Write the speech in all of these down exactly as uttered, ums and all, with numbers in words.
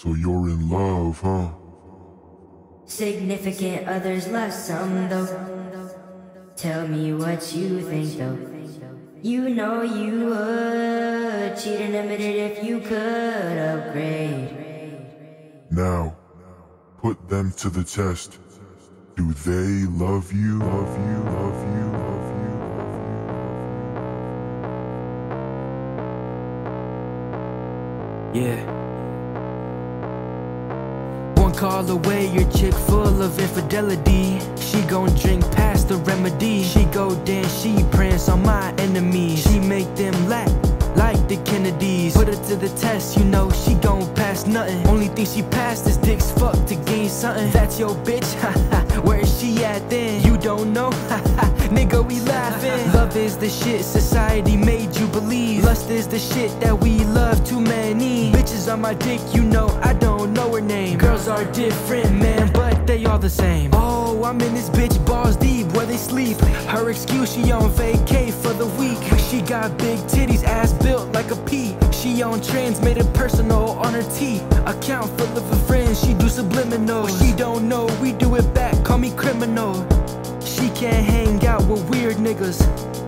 So you're in love, huh? Significant others love some, though. Tell me what you think, though. You know you would cheat unlimited if you could upgrade. Now, put them to the test. Do they love you, love you, love you, love you? Yeah. One call away, your chick full of infidelity. She gon' drink past the remedy. She go dance, she prance on my enemies. She make them laugh like the Kennedy's. Put her to the test, you know she gon' pass nothing. Only thing she passed is dicks fuck to gain something. That's your bitch, haha. Where is she at then? You don't know, haha. Nigga, we laughing. Love is the shit society made you believe. Lust is the shit that we love too many. Bitches on my dick, you know I don't know her name. Girls are different, man, but they all the same. Oh, I'm in this bitch balls deep where they sleep. Her excuse, she on vacay for the week. She got big titties, ass built like a pea. She on trends, made it personal on her tee. Account full of her friends, she do subliminals. She don't know, we do it back, call me criminal. She can't hang out with weird niggas.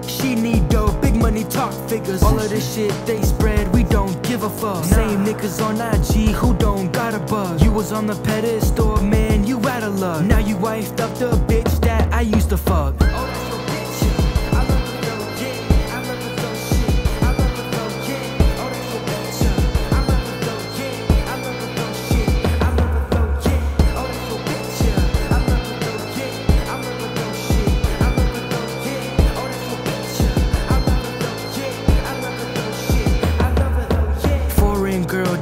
She need dope, big money, talk figures. All of this shit they spread, we don't give a fuck. Same niggas on I G who don't got a bug. You was on the pedestal, man, you out of luck. Now you wifed up the bitch that I used to fuck.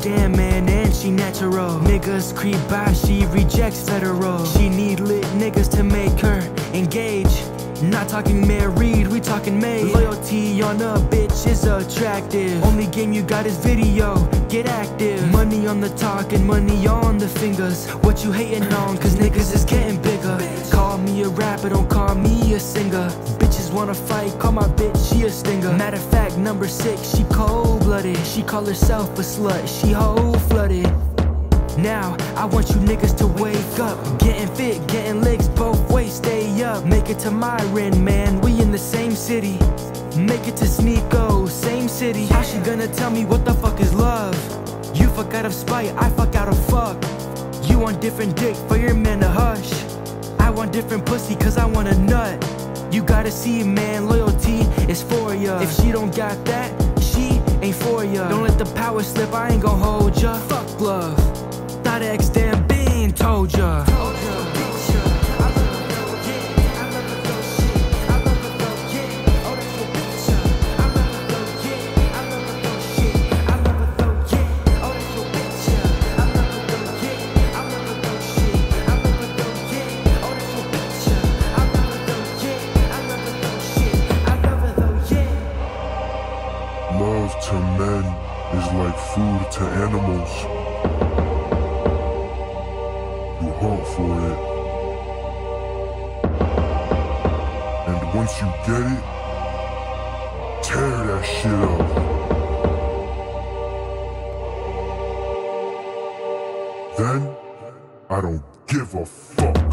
Damn, man, and she natural. Niggas creep by, she rejects federal. She need lit niggas to make her engage. Not talking married, we talking made. Loyalty on a bitch is attractive. Only game you got is video, get active. Money on the talk and money on the fingers. What you hating on, cause niggas is getting bigger. Call me a rapper, don't call me a singer. Bitches wanna fight, call my bitch, she a stinger. Matter of fact, number six, she cold-blooded. She call herself a slut, she whole-flooded. Now, I want you niggas to wake up. Getting fit, getting licks, both ways, stay up. Make it to Myron, man, we in the same city. Make it to Sneeko, same city. How she gonna tell me what the fuck is love? You fuck out of spite, I fuck out of fuck. You want different dick for your man to hush. I want different pussy cause I want a nut. You gotta see, man, loyalty is for ya. If she don't got that, she ain't for ya. Don't let the power slip, I ain't gon' hold ya. Fuck love, thought X damn bean told ya. Love to men is like food to animals. You hunt for it, and once you get it, tear that shit up. Then I don't give a fuck.